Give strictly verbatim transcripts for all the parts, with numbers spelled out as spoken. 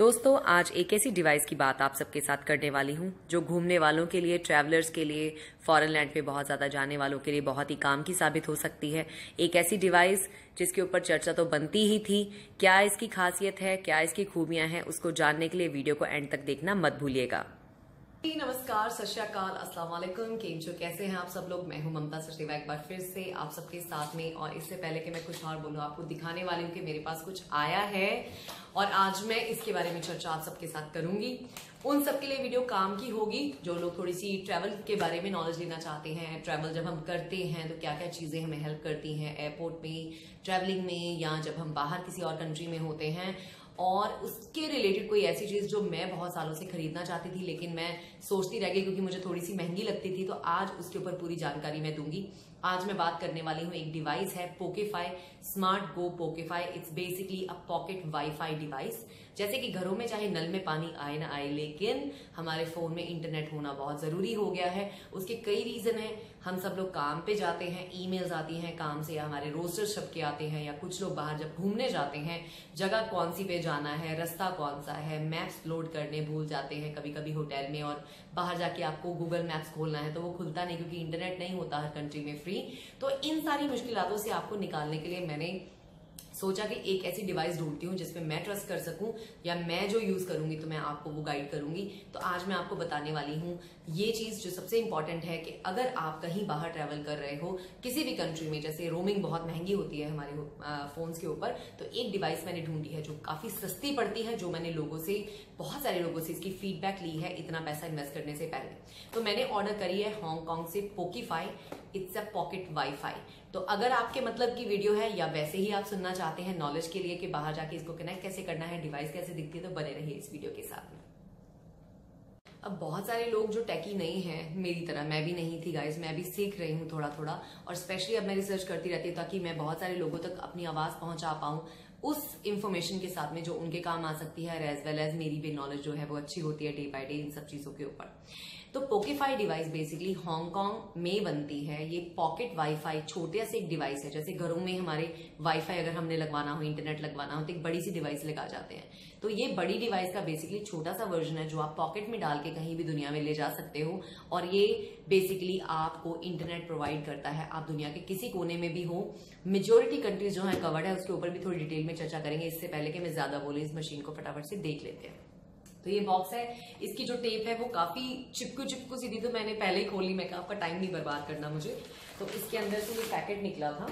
दोस्तों आज एक ऐसी डिवाइस की बात आप सबके साथ करने वाली हूँ जो घूमने वालों के लिए, ट्रैवलर्स के लिए, फॉरेन लैंड में बहुत ज़्यादा जाने वालों के लिए बहुत ही काम की साबित हो सकती है। एक ऐसी डिवाइस जिसके ऊपर चर्चा तो बनती ही थी, क्या इसकी खासियत है, क्या इसकी खूबियाँ हैं, उसको जानने के लिए वीडियो को एंड तक देखना मत भूलिएगा। नमस्कार, सत श्री अकाल, अस्सलाम वालेकुम, केम छो, कैसे हैं आप सब लोग। मैं हूं ममता सचदेवा एक बार फिर से आप सबके साथ में। और इससे पहले कि मैं कुछ और बोलूं, आपको दिखाने वाली हूं कि मेरे पास कुछ आया है और आज मैं इसके बारे में चर्चा आप सबके साथ करूंगी। उन सबके लिए वीडियो काम की होगी जो लोग थोड़ी सी ट्रैवल के बारे में नॉलेज लेना चाहते हैं। ट्रैवल जब हम करते हैं तो क्या क्या चीज़ें हमें हेल्प करती हैं एयरपोर्ट में, ट्रैवलिंग में, या जब हम बाहर किसी और कंट्री में होते हैं। और उसके रिलेटेड कोई ऐसी चीज़ जो मैं बहुत सालों से खरीदना चाहती थी लेकिन मैं सोचती रह गई क्योंकि मुझे थोड़ी सी महंगी लगती थी, तो आज उसके ऊपर पूरी जानकारी मैं दूंगी। आज मैं बात करने वाली हूँ, एक डिवाइस है Pokefi, smart go Pokefi. It's basically a pocket WiFi device. जैसे कि घरों में चाहे नल में पानी आए ना आए, लेकिन हमारे फ़ोन में इंटरनेट होना बहुत ज़रूरी हो गया है। उसके कई रीज़न हैं। हम सब लोग काम पे जाते हैं, ईमेल्स आती हैं काम से, या हमारे रोस्टर छपके आते हैं, या कुछ लोग बाहर जब घूमने जाते हैं, जगह कौन सी पे जाना है, रास्ता कौन सा है, मैप्स लोड करने भूल जाते हैं कभी कभी होटल में, और बाहर जाके आपको गूगल मैप्स खोलना है तो वो खुलता नहीं क्योंकि इंटरनेट नहीं होता हर कंट्री में फ्री। तो इन सारी मुश्किलों से आपको निकालने के लिए मैंने सोचा कि एक ऐसी डिवाइस ढूंढती हूँ जिसमें मैं ट्रस्ट कर सकूँ, या मैं जो यूज़ करूँगी तो मैं आपको वो गाइड करूँगी। तो आज मैं आपको बताने वाली हूँ ये चीज़ जो सबसे इम्पॉर्टेंट है कि अगर आप कहीं बाहर ट्रैवल कर रहे हो किसी भी कंट्री में, जैसे रोमिंग बहुत महंगी होती है हमारे फ़ोन्स के ऊपर, तो एक डिवाइस मैंने ढूंढी है जो काफ़ी सस्ती पड़ती है, जो मैंने लोगों से, बहुत सारे लोगों से इसकी फीडबैक ली है इतना पैसा इन्वेस्ट करने से पहले। तो मैंने ऑर्डर करी है हांगकॉन्ग से Pokefi. It's a pocket WiFi. तो अगर आपके मतलब की वीडियो है या वैसे ही आप सुनना चाहते हैं नॉलेज के लिए कि बाहर जाके इसको कनेक्ट कैसे करना है, डिवाइस कैसे दिखती है, तो बने रहिए इस वीडियो के साथ में। अब बहुत सारे लोग जो टेकी नहीं हैं मेरी तरह, मैं भी नहीं थी गाइस, मैं भी सीख रही हूँ थोड़ा थोड़ा, और स्पेशली अब मैं रिसर्च करती रहती हूँ ताकि मैं बहुत सारे लोगों तक अपनी आवाज़ पहुँचा पाऊँ उस इन्फॉर्मेशन के साथ में जो उनके काम आ सकती है, एज वेल एज मेरी भी नॉलेज जो है वो अच्छी होती है डे बाय डे इन सब चीज़ों के ऊपर। तो पोकेफाई डिवाइस बेसिकली हांगकांग में बनती है। ये पॉकेट वाईफाई छोटे से एक डिवाइस है। जैसे घरों में हमारे वाईफाई अगर हमने लगवाना हो, इंटरनेट लगवाना हो, तो एक बड़ी सी डिवाइस लगा जाते हैं। तो ये बड़ी डिवाइस का बेसिकली छोटा सा वर्जन है जो आप पॉकेट में डाल के कहीं भी दुनिया में ले जा सकते हो, और ये बेसिकली आपको इंटरनेट प्रोवाइड करता है। आप दुनिया के किसी कोने में भी हो, मेजोरिटी कंट्रीज जो है कवर्ड है, उसके ऊपर भी थोड़ी डिटेल में चर्चा करेंगे। इससे पहले कि मैं ज्यादा बोलूं, इस मशीन को फटाफट से देख लेते हैं। तो ये बॉक्स है, इसकी जो टेप है वो काफ़ी चिपकू चिपकू सी थी, तो मैंने पहले ही खोली, मैं कहा आपका टाइम नहीं बर्बाद करना मुझे। तो इसके अंदर से ये पैकेट निकला था,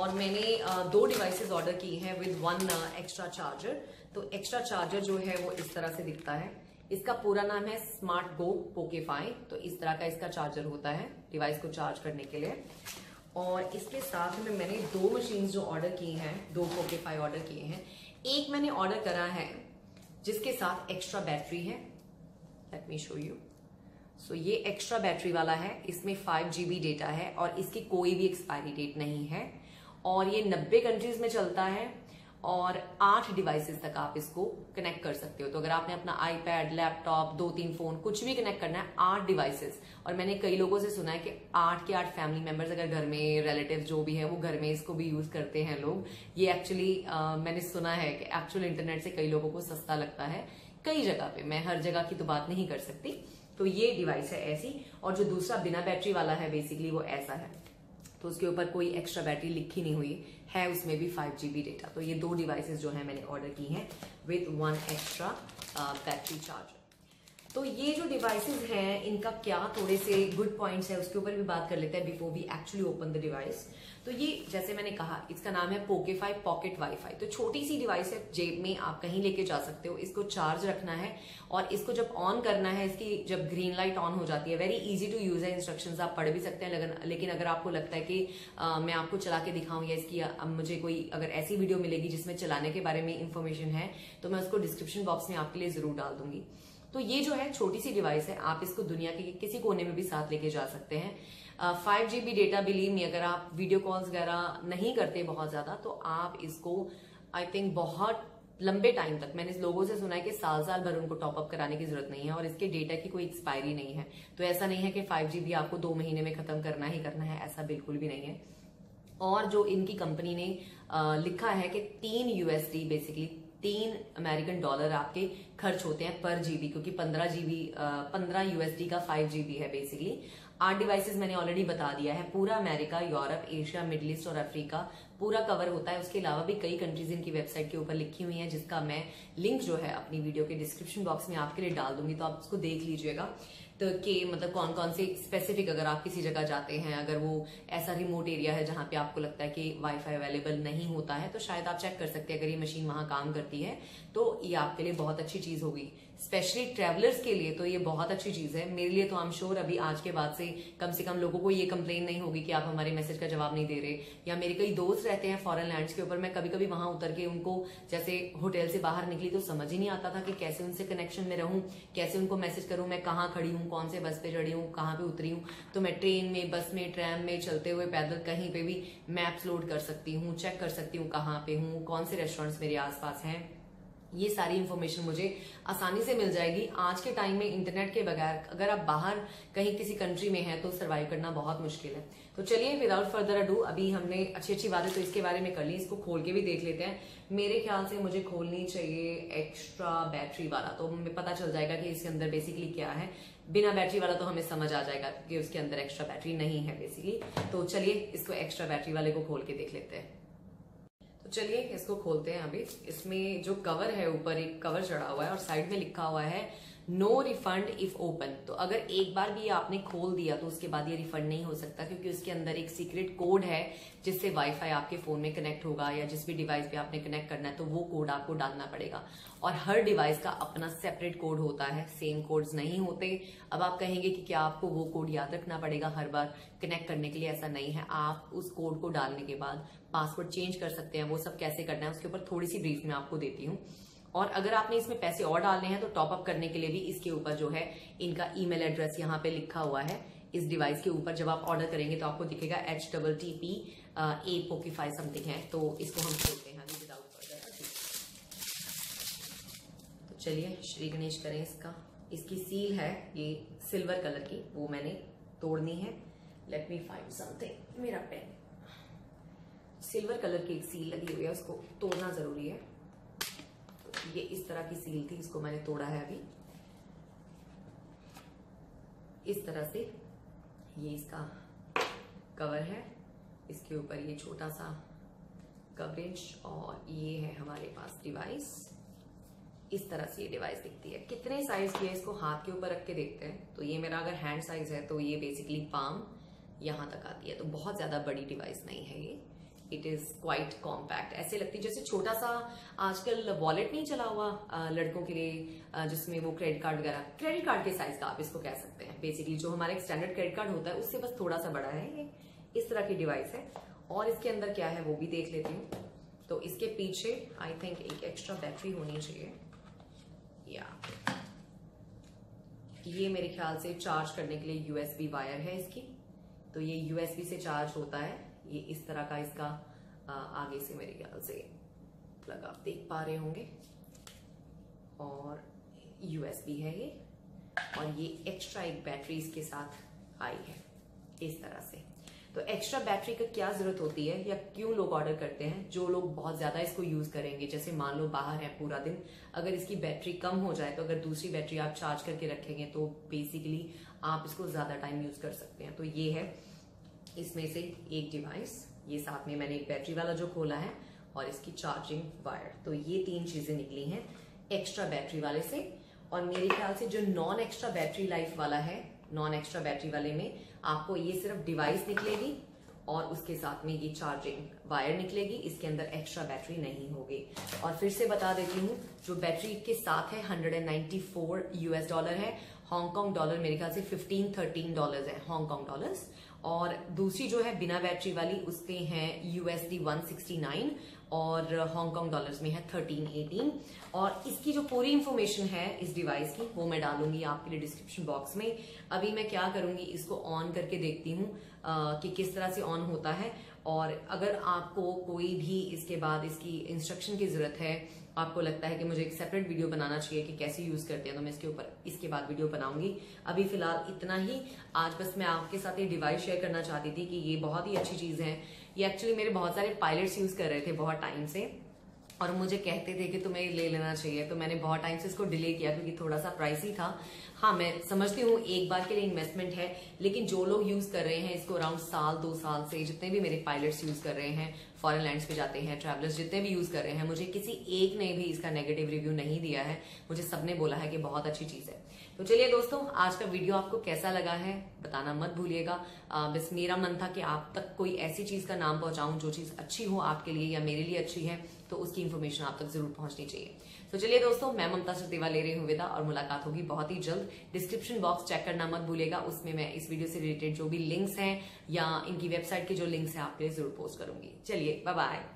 और मैंने दो डिवाइसेस ऑर्डर की हैं विद वन एक्स्ट्रा चार्जर। तो एक्स्ट्रा चार्जर जो है वो इस तरह से दिखता है। इसका पूरा नाम है स्मार्ट गो पोकेफाई। तो इस तरह का इसका चार्जर होता है डिवाइस को चार्ज करने के लिए। और इसके साथ में मैंने दो मशीन्स जो ऑर्डर की हैं, दो पोकेफाई ऑर्डर किए हैं। एक मैंने ऑर्डर करा है जिसके साथ एक्स्ट्रा बैटरी है। Let me show you. So ये एक्स्ट्रा बैटरी वाला है, इसमें फाइव जी बी डेटा है और इसकी कोई भी एक्सपायरी डेट नहीं है, और ये नब्बे कंट्रीज में चलता है और आठ डिवाइसेस तक आप इसको कनेक्ट कर सकते हो। तो अगर आपने अपना आईपैड, लैपटॉप, दो तीन फोन कुछ भी कनेक्ट करना है, आठ डिवाइसेस। और मैंने कई लोगों से सुना है कि आठ के आठ फैमिली मेंबर्स अगर घर में, रिलेटिव जो भी है वो घर में इसको भी यूज करते हैं लोग। ये एक्चुअली मैंने सुना है कि एक्चुअल इंटरनेट से कई लोगों को सस्ता लगता है कई जगह पे। मैं हर जगह की तो बात नहीं कर सकती। तो ये डिवाइस है ऐसी, और जो दूसरा बिना बैटरी वाला है बेसिकली वो ऐसा है। तो उसके ऊपर कोई एक्स्ट्रा बैटरी लिखी नहीं हुई है, उसमें भी फाइव जी बी डेटा। तो ये दो डिवाइसेस जो है मैंने ऑर्डर की हैं with one extra battery charger. तो ये जो डिवाइसेस हैं इनका क्या थोड़े से गुड पॉइंट्स है उसके ऊपर भी बात कर लेते हैं before we actually open the device. तो ये जैसे मैंने कहा इसका नाम है पोकेफाई पॉकेट वाईफाई। तो छोटी सी डिवाइस है, जेब में आप कहीं लेके जा सकते हो। इसको चार्ज रखना है और इसको जब ऑन करना है, इसकी जब ग्रीन लाइट ऑन हो जाती है, वेरी इजी टू यूज है। इंस्ट्रक्शंस आप पढ़ भी सकते हैं, लेकिन अगर आपको लगता है कि आ, मैं आपको चला के दिखाऊं, या इसकी आ, मुझे कोई अगर ऐसी वीडियो मिलेगी जिसमें चलाने के बारे में इंफॉर्मेशन है, तो मैं उसको डिस्क्रिप्शन बॉक्स में आपके लिए जरूर डाल दूंगी। तो ये जो है छोटी सी डिवाइस है, आप इसको दुनिया के किसी कोने में भी साथ लेके जा सकते हैं। Five G B data believe में, अगर आप वीडियो कॉल्स वगैरह नहीं करते बहुत ज़्यादा, तो आप इसको आई थिंक बहुत लंबे टाइम तक, मैंने लोगों से सुना है कि साल साल भर उनको टॉपअप कराने की जरूरत नहीं है, और इसके डेटा की कोई एक्सपायरी नहीं है। तो ऐसा नहीं है कि फाइव जी बी आपको दो महीने में ख़त्म करना ही करना है, ऐसा बिल्कुल भी नहीं है। और जो इनकी कंपनी ने आ, लिखा है कि तीन यूएसडी बेसिकली तीन अमेरिकन डॉलर आपके खर्च होते हैं पर जीबी, क्योंकि पंद्रह जीबी पंद्रह यूएसडी का फाइव जीबी है बेसिकली। आठ डिवाइसेस मैंने ऑलरेडी बता दिया है। पूरा America, Europe, Asia, middle east और अफ्रीका पूरा कवर होता है। उसके अलावा भी कई कंट्रीज इनकी वेबसाइट के ऊपर लिखी हुई हैं, जिसका मैं लिंक जो है अपनी वीडियो के डिस्क्रिप्शन बॉक्स में आपके लिए डाल दूंगी, तो आप उसको देख लीजिएगा। तो के मतलब कौन कौन से स्पेसिफिक, अगर आप किसी जगह जाते हैं, अगर वो ऐसा रिमोट एरिया है जहां पे आपको लगता है कि वाईफाई अवेलेबल नहीं होता है, तो शायद आप चेक कर सकते हैं। अगर ये मशीन वहां काम करती है तो ये आपके लिए बहुत अच्छी चीज होगी, स्पेशली ट्रेवलर्स के लिए तो ये बहुत अच्छी चीज है। मेरे लिए तो आई एम श्योर अभी आज के बाद से कम से कम लोगों को ये कंप्लेन नहीं होगी कि आप हमारे मैसेज का जवाब नहीं दे रहे। या मेरे कई दोस्त रहते हैं फॉरेन लैंड्स के ऊपर, मैं कभी कभी वहां उतर के उनको, जैसे होटल से बाहर निकली तो समझ ही नहीं आता था कि कैसे उनसे कनेक्शन में रहूं, कैसे उनको मैसेज करूं, मैं कहां खड़ी हूं, कौन से बस पे चढ़ी हूं, कहां पे उतरी हूं। तो मैं ट्रेन में, बस में, ट्रैम में, चलते हुए, पैदल, कहीं पे भी मैप्स लोड कर सकती हूँ, चेक कर सकती हूँ कहां पे हूँ, कौन से रेस्टोरेंट्स मेरे आसपास हैं। ये सारी इन्फॉर्मेशन मुझे आसानी से मिल जाएगी। आज के टाइम में इंटरनेट के बगैर अगर आप बाहर कहीं किसी कंट्री में हैं तो सर्वाइव करना बहुत मुश्किल है। तो चलिए विदाउट फर्दर अडू, अभी हमने अच्छी अच्छी बातें तो इसके बारे में कर ली, इसको खोल के भी देख लेते हैं। मेरे ख्याल से मुझे खोलनी चाहिए एक्स्ट्रा बैटरी वाला, तो हमें पता चल जाएगा कि इसके अंदर बेसिकली क्या है। बिना बैटरी वाला तो हमें समझ आ जाएगा कि उसके अंदर एक्स्ट्रा बैटरी नहीं है बेसिकली। तो चलिए इसको एक्स्ट्रा बैटरी वाले को खोल के देख लेते हैं। तो चलिए इसको खोलते हैं। अभी इसमें जो कवर है, ऊपर एक कवर चढ़ा हुआ है और साइड में लिखा हुआ है नो रिफंड इफ ओपन। तो अगर एक बार भी ये आपने खोल दिया तो उसके बाद ये रिफंड नहीं हो सकता, क्योंकि उसके अंदर एक सीक्रेट कोड है जिससे वाईफाई आपके फोन में कनेक्ट होगा या जिस भी डिवाइस पे आपने कनेक्ट करना है, तो वो कोड आपको डालना पड़ेगा। और हर डिवाइस का अपना सेपरेट कोड होता है, सेम कोड्स नहीं होते। अब आप कहेंगे कि क्या आपको वो कोड याद रखना पड़ेगा हर बार कनेक्ट करने के लिए? ऐसा नहीं है। आप उस कोड को डालने के बाद पासवर्ड चेंज कर सकते हैं। वो सब कैसे करना है उसके ऊपर थोड़ी सी ब्रीफ में आपको देती हूँ। और अगर आपने इसमें पैसे और डालने हैं तो टॉपअप करने के लिए भी इसके ऊपर जो है इनका ईमेल एड्रेस यहाँ पे लिखा हुआ है। इस डिवाइस के ऊपर जब आप ऑर्डर करेंगे तो आपको दिखेगा H double T P A Pokefi something है। तो इसको हम खोलते हैं विदाउट फर्दर। तो चलिए श्री गणेश करें इसका। इसकी सील है ये सिल्वर कलर की, वो मैंने तोड़नी है। लेट मी फाइंड समथिंग, मेरा पेन। सिल्वर कलर की एक सील लगी हुई है, उसको तोड़ना जरूरी है। ये इस तरह की सील थी, इसको मैंने तोड़ा है। अभी इस तरह से ये इसका कवर है, इसके ऊपर ये छोटा सा कवरेज, और ये है हमारे पास डिवाइस। इस तरह से ये डिवाइस दिखती है। कितने साइज की है इसको हाथ के ऊपर रख के देखते हैं। तो ये मेरा अगर हैंड साइज है तो ये बेसिकली पाम यहाँ तक आती है, तो बहुत ज्यादा बड़ी डिवाइस नहीं है ये। इट इज क्वाइट कॉम्पैक्ट, ऐसे लगती है जैसे छोटा सा आजकल वॉलेट नहीं चला हुआ लड़कों के लिए, जिसमें वो क्रेडिट कार्ड वगैरह, क्रेडिट कार्ड के साइज का आप इसको कह सकते हैं। बेसिकली जो हमारा स्टैंडर्ड क्रेडिट कार्ड होता है उससे बस थोड़ा सा बड़ा है ये। इस तरह की डिवाइस है। और इसके अंदर क्या है वो भी देख लेती हूँ। तो इसके पीछे आई थिंक एक एक्स्ट्रा बैटरी होनी चाहिए, या ये मेरे ख्याल से चार्ज करने के लिए यूएसबी वायर है इसकी। तो ये यूएसबी से चार्ज होता है। ये इस तरह का इसका आगे से मेरे ख्याल से प्लग आप देख पा रहे होंगे, और यूएसबी है ये। और ये एक्स्ट्रा एक बैटरी इसके साथ आई है इस तरह से। तो एक्स्ट्रा बैटरी का क्या जरूरत होती है या क्यों लोग ऑर्डर करते हैं? जो लोग बहुत ज्यादा इसको यूज करेंगे, जैसे मान लो बाहर है पूरा दिन, अगर इसकी बैटरी कम हो जाए तो अगर दूसरी बैटरी आप चार्ज करके रखेंगे तो बेसिकली आप इसको ज्यादा टाइम यूज कर सकते हैं। तो ये है इसमें से एक डिवाइस, ये साथ में मैंने एक बैटरी वाला जो खोला है, और इसकी चार्जिंग वायर। तो ये तीन चीजें निकली हैं एक्स्ट्रा बैटरी वाले से। और मेरे ख्याल से जो नॉन एक्स्ट्रा बैटरी लाइफ वाला है, नॉन एक्स्ट्रा बैटरी वाले में आपको ये सिर्फ डिवाइस निकलेगी और उसके साथ में ये चार्जिंग वायर निकलेगी, इसके अंदर एक्स्ट्रा बैटरी नहीं होगी। और फिर से बता देती हूँ, जो बैटरी के साथ है एक सौ चौरानवे यूएस डॉलर है, हांगकॉन्ग डॉलर मेरे ख्याल से पंद्रह तेरह डॉलर्स है हांगकॉन्ग डॉलर्स। और दूसरी जो है बिना बैटरी वाली उसके हैं यूएसडी एक सौ उनहत्तर और हांगकॉन्ग डॉलर्स में है तेरह अठारह। और इसकी जो पूरी इंफॉर्मेशन है इस डिवाइस की वो मैं डालूंगी आपके लिए डिस्क्रिप्शन बॉक्स में। अभी मैं क्या करूंगी, इसको ऑन करके देखती हूँ कि किस तरह से ऑन होता है। और अगर आपको कोई भी इसके बाद इसकी इंस्ट्रक्शन की जरूरत है, आपको लगता है कि मुझे एक सेपरेट वीडियो बनाना चाहिए कि कैसे यूज करते हैं, तो मैं इसके ऊपर इसके बाद वीडियो बनाऊंगी। अभी फिलहाल इतना ही। आज बस मैं आपके साथ ये डिवाइस शेयर करना चाहती थी कि ये बहुत ही अच्छी चीज है। ये एक्चुअली मेरे बहुत सारे पायलट्स यूज कर रहे थे बहुत टाइम से, और मुझे कहते थे कि तुम्हें ले लेना चाहिए, तो मैंने बहुत टाइम से इसको डिले किया क्योंकि थोड़ा सा प्राइसी था। हाँ, मैं समझती हूँ एक बार के लिए इन्वेस्टमेंट है, लेकिन जो लोग यूज कर रहे हैं इसको अराउंड साल दो साल से, जितने भी मेरे पायलट्स यूज कर रहे हैं, फॉरेन लैंड्स पे जाते हैं ट्रैवलर्स, जितने भी यूज कर रहे हैं, मुझे किसी एक ने भी इसका नेगेटिव रिव्यू नहीं दिया है। मुझे सबने बोला है कि बहुत अच्छी चीज है। तो चलिए दोस्तों, आज का वीडियो आपको कैसा लगा है बताना मत भूलिएगा। बस मेरा मन था कि आप तक कोई ऐसी चीज का नाम पहुंचाऊं जो चीज अच्छी हो आपके लिए या मेरे लिए अच्छी है, तो उसकी इन्फॉर्मेशन आप तक जरूर पहुंचनी चाहिए। तो चलिए दोस्तों, मैं ममता सचदेवा ले रही हूँ विदा, और मुलाकात होगी बहुत ही जल्द। डिस्क्रिप्शन बॉक्स चेक करना मत भूलिएगा, उसमें मैं इस वीडियो से रिलेटेड जो भी लिंक्स हैं या इनकी वेबसाइट के जो लिंक्स हैं आपके लिए जरूर पोस्ट करूंगी। चलिए, बाय बाय।